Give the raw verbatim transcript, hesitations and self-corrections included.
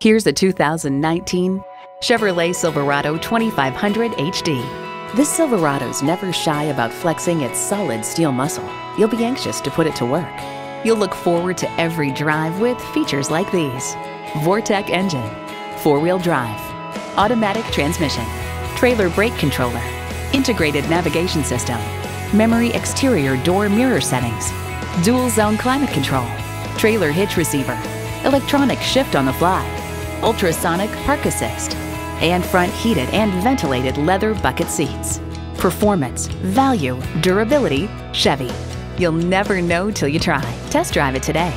Here's a two thousand nineteen Chevrolet Silverado twenty-five hundred H D. This Silverado's never shy about flexing its solid steel muscle. You'll be anxious to put it to work. You'll look forward to every drive with features like these: Vortec engine, four-wheel drive, automatic transmission, trailer brake controller, integrated navigation system, memory exterior door mirror settings, dual zone climate control, trailer hitch receiver, electronic shift on the fly, ultrasonic park assist, and front heated and ventilated leather bucket seats. Performance, value, durability, Chevy. You'll never know till you try. Test drive it today.